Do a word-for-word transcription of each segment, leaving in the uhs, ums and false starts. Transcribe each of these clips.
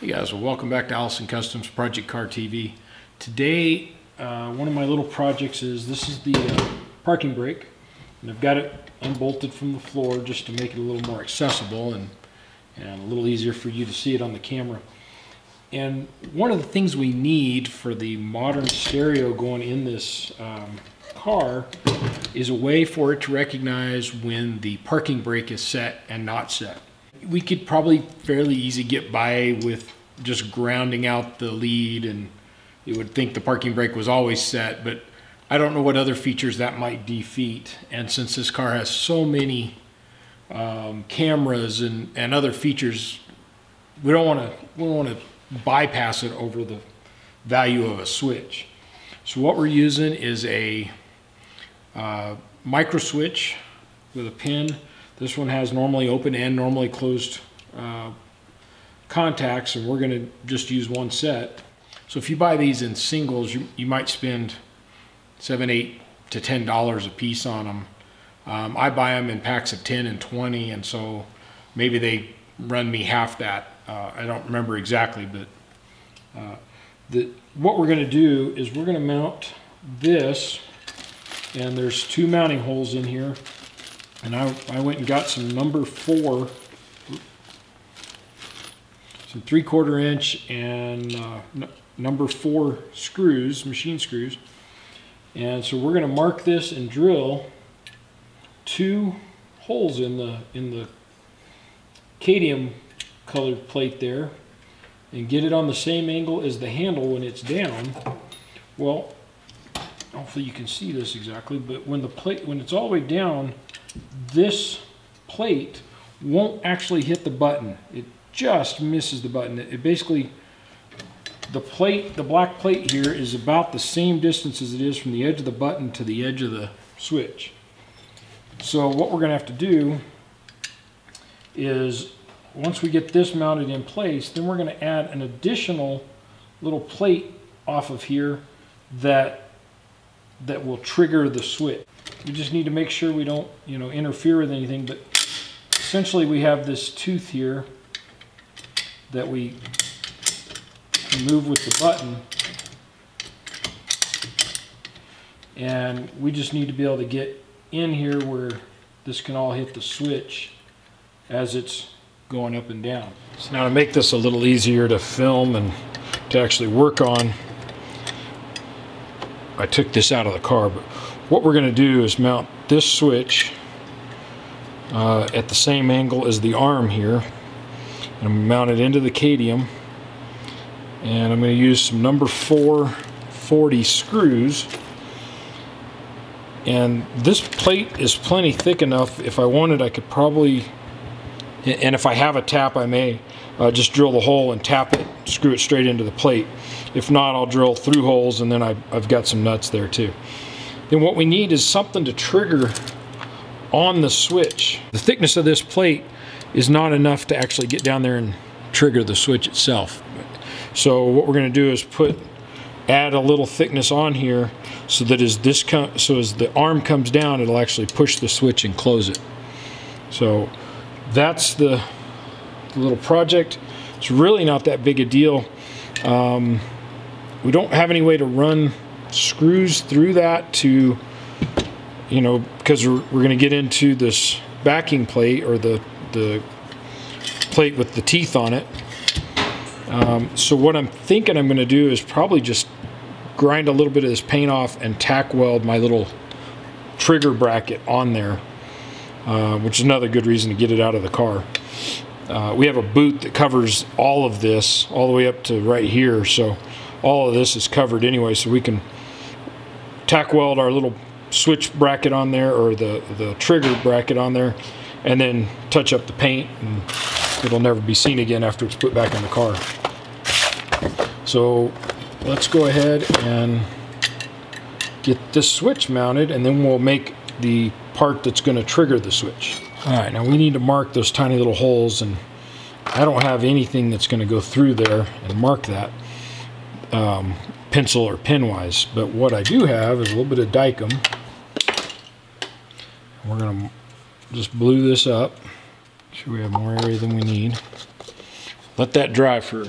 Hey guys, well, welcome back to Allison Customs, Project Car T V. Today, uh, one of my little projects is, this is the uh, parking brake, and I've got it unbolted from the floor just to make it a little more accessible and, and a little easier for you to see it on the camera. And one of the things we need for the modern stereo going in this um, car is a way for it to recognize when the parking brake is set and not set. We could probably fairly easy get by with just grounding out the lead, and you would think the parking brake was always set, but I don't know what other features that might defeat. And since this car has so many um, cameras and, and other features, we don't want to we don't want to bypass it over the value of a switch. So what we're using is a uh, micro switch with a pin. This one has normally open and normally closed uh, contacts, and we're going to just use one set. So if you buy these in singles, you, you might spend seven, eight to ten dollars a piece on them. Um, I buy them in packs of ten and twenty, and so maybe they run me half that. Uh, I don't remember exactly, but uh, the, what we're going to do is we're going to mount this, and there's two mounting holes in here. And I, I went and got some number four, some three quarter inch and uh, number four screws, machine screws. And so we're gonna mark this and drill two holes in the, in the cadmium colored plate there and get it on the same angle as the handle when it's down. Well, hopefully you can see this exactly, but when the plate, when it's all the way down, this plate won't actually hit the button. It just misses the button. It basically, the plate, the black plate here is about the same distance as it is from the edge of the button to the edge of the switch. So what we're going to have to do is, once we get this mounted in place, then we're going to add an additional little plate off of here that that will trigger the switch. We just need to make sure we don't, you know, interfere with anything, but essentially we have this tooth here that we move with the button, and we just need to be able to get in here where this can all hit the switch as it's going up and down. So now, to make this a little easier to film and to actually work on, I took this out of the car, but what we're going to do is mount this switch uh, at the same angle as the arm here, and I'm mount it into the cadmium, and I'm going to use some number four forty screws. And this plate is plenty thick enough. If I wanted, I could probably, and if I have a tap, I may uh, just drill the hole and tap it, screw it straight into the plate. If not, I'll drill through holes, and then I've, I've got some nuts there too. Then what we need is something to trigger on the switch. The thickness of this plate is not enough to actually get down there and trigger the switch itself. So what we're going to do is put, add a little thickness on here so that as this com so as the arm comes down, it'll actually push the switch and close it. So that's the, the little project. It's really not that big a deal. Um, we don't have any way to run screws through that to, you know, because we're, we're going to get into this backing plate, or the, the plate with the teeth on it. Um, so what I'm thinking I'm going to do is probably just grind a little bit of this paint off and tack weld my little trigger bracket on there, uh, which is another good reason to get it out of the car. Uh, we have a boot that covers all of this all the way up to right here, so all of this is covered anyway, so we can tack weld our little switch bracket on there, or the, the trigger bracket on there, and then touch up the paint, and it'll never be seen again after it's put back in the car. So let's go ahead and get this switch mounted, and then we'll make the part that's going to trigger the switch. Alright, now we need to mark those tiny little holes, and I don't have anything that's going to go through there and mark that um, pencil or pen wise, but what I do have is a little bit of Dykem. We're going to just glue this up. Sure, we have more area than we need. Let that dry for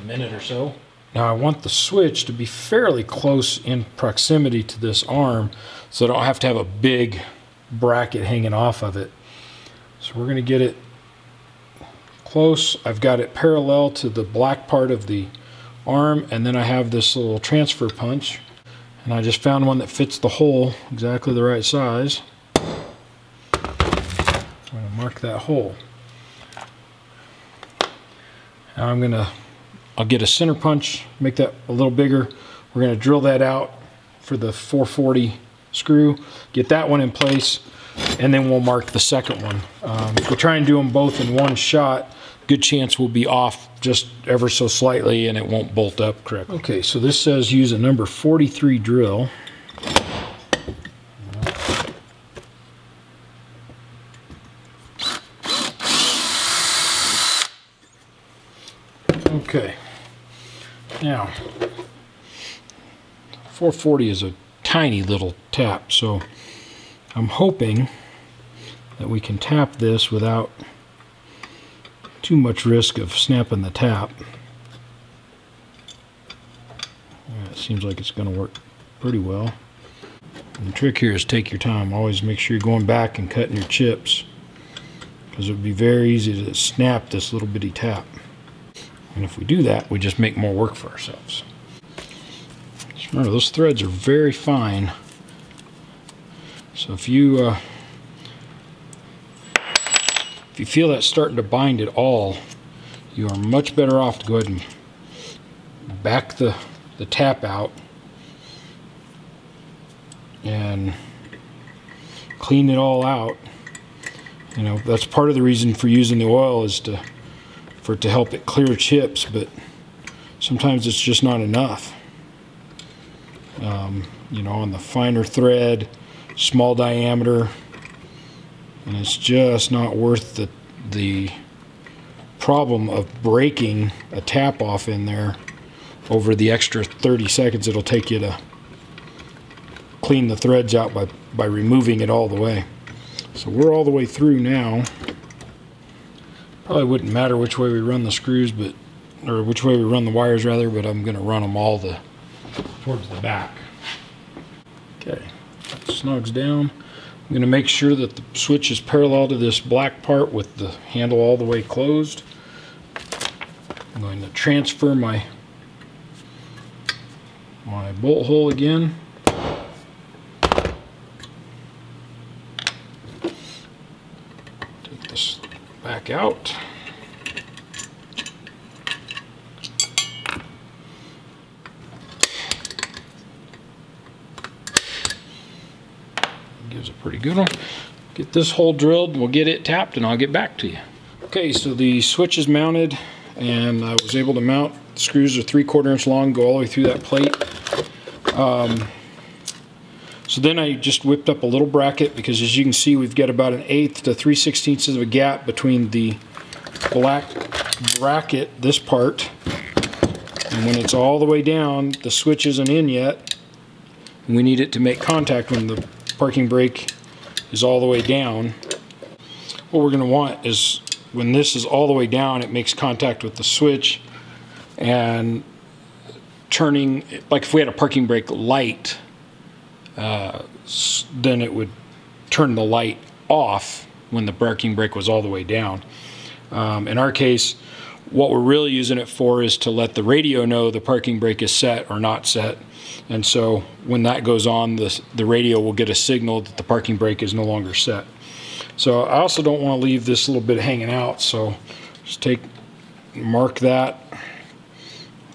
a minute or so. Now I want the switch to be fairly close in proximity to this arm so I don't have to have a big bracket hanging off of it. So we're going to get it close. I've got it parallel to the black part of the arm, and then I have this little transfer punch, and I just found one that fits the hole exactly the right size. I'm going to mark that hole. Now I'm going to I'll get a center punch, make that a little bigger. We're going to drill that out for the four forty screw, get that one in place, and then we'll mark the second one. Um, if we try and do them both in one shot, good chance we'll be off just ever so slightly and it won't bolt up correctly. Okay, so this says use a number forty-three drill. Okay, now four forty is a tiny little tap, so I'm hoping that we can tap this without too much risk of snapping the tap. Yeah, it seems like it's going to work pretty well. And the trick here is take your time. Always make sure you're going back and cutting your chips, because it would be very easy to snap this little bitty tap. And if we do that, we just make more work for ourselves. Just remember, those threads are very fine. So if you uh, if you feel that starting to bind at all, you are much better off to go ahead and back the, the tap out and clean it all out. You know, that's part of the reason for using the oil, is to for it to help it clear chips, but sometimes it's just not enough. Um, you know, on the finer thread, small diameter, and it's just not worth the, the problem of breaking a tap off in there over the extra thirty seconds it'll take you to clean the threads out by, by removing it all the way. So we're all the way through now. Probably wouldn't matter which way we run the screws, but or which way we run the wires rather, but I'm going to run them all the towards the back. Okay, that snugs down. I'm going to make sure that the switch is parallel to this black part with the handle all the way closed. I'm going to transfer my my bolt hole again. Take this back out. Gives a pretty good one. Get this hole drilled, we'll get it tapped, and I'll get back to you. Okay, so the switch is mounted, and I was able to mount. The screws are three quarter inch long, go all the way through that plate. Um, So then I just whipped up a little bracket, because as you can see, we've got about an eighth to three sixteenths of a gap between the black bracket, this part, and when it's all the way down, the switch isn't in yet, and we need it to make contact when the parking brake is all the way down. What we're going to want is when this is all the way down, it makes contact with the switch, and turning, like if we had a parking brake light, Uh, then it would turn the light off when the parking brake was all the way down. Um, in our case, what we're really using it for is to let the radio know the parking brake is set or not set. And so when that goes on, the, the radio will get a signal that the parking brake is no longer set. So I also don't want to leave this little bit hanging out, so just take, mark that,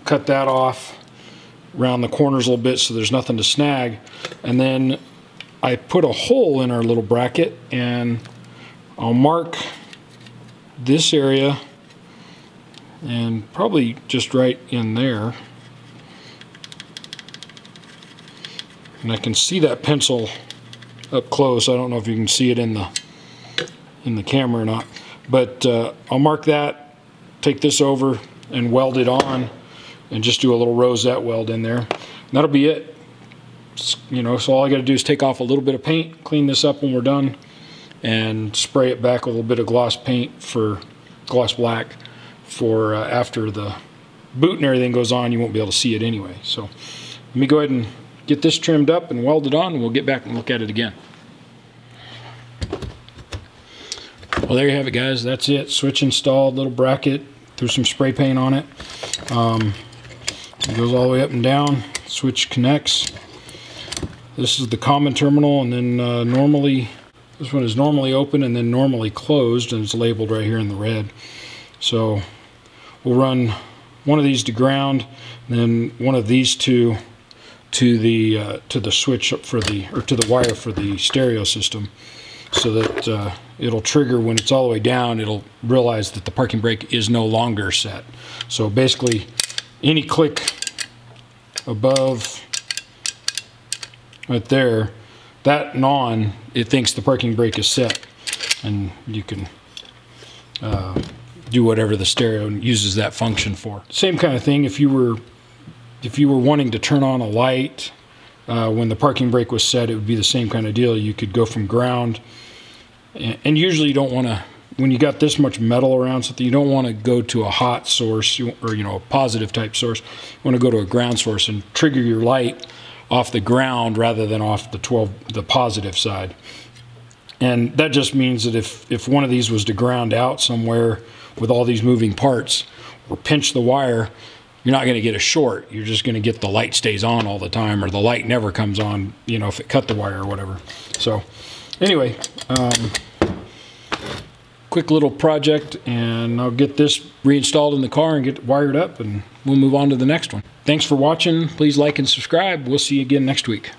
cut that off, round the corners a little bit so there's nothing to snag, and then I put a hole in our little bracket, and I'll mark this area and probably just right in there, and I can see that pencil up close. I don't know if you can see it in the in the camera or not, but uh, I'll mark that, take this over and weld it on, and just do a little rosette weld in there. And that'll be it. You know, so all I got to do is take off a little bit of paint, clean this up when we're done, and spray it back with a little bit of gloss paint for gloss black for uh, after the boot and everything goes on, you won't be able to see it anyway. So let me go ahead and get this trimmed up and welded on, and we'll get back and look at it again. Well, there you have it, guys. That's it. Switch installed, little bracket, threw some spray paint on it. Um, it goes all the way up and down. Switch connects. This is the common terminal, and then uh, normally, this one is normally open and then normally closed, and it's labeled right here in the red. So we'll run one of these to ground, and then one of these two to the uh, to the switch for the or to the wire for the stereo system, so that uh, it'll trigger when it's all the way down. It'll realize that the parking brake is no longer set. So basically, any click above right there, that and on, it thinks the parking brake is set, and you can uh, do whatever the stereo uses that function for. Same kind of thing if you were. If you were wanting to turn on a light uh, when the parking brake was set, it would be the same kind of deal. You could go from ground, and, and usually you don't want to, when you got this much metal around something, you don't want to go to a hot source or, you know, a positive type source. You want to go to a ground source and trigger your light off the ground rather than off the twelve, the positive side. And that just means that if, if one of these was to ground out somewhere with all these moving parts or pinch the wire, you're not going to get a short. You're just going to get the light stays on all the time, or the light never comes on, you know, if it cut the wire or whatever. So anyway, um, quick little project, and I'll get this reinstalled in the car and get it wired up, and we'll move on to the next one. Thanks for watching. Please like and subscribe. We'll see you again next week.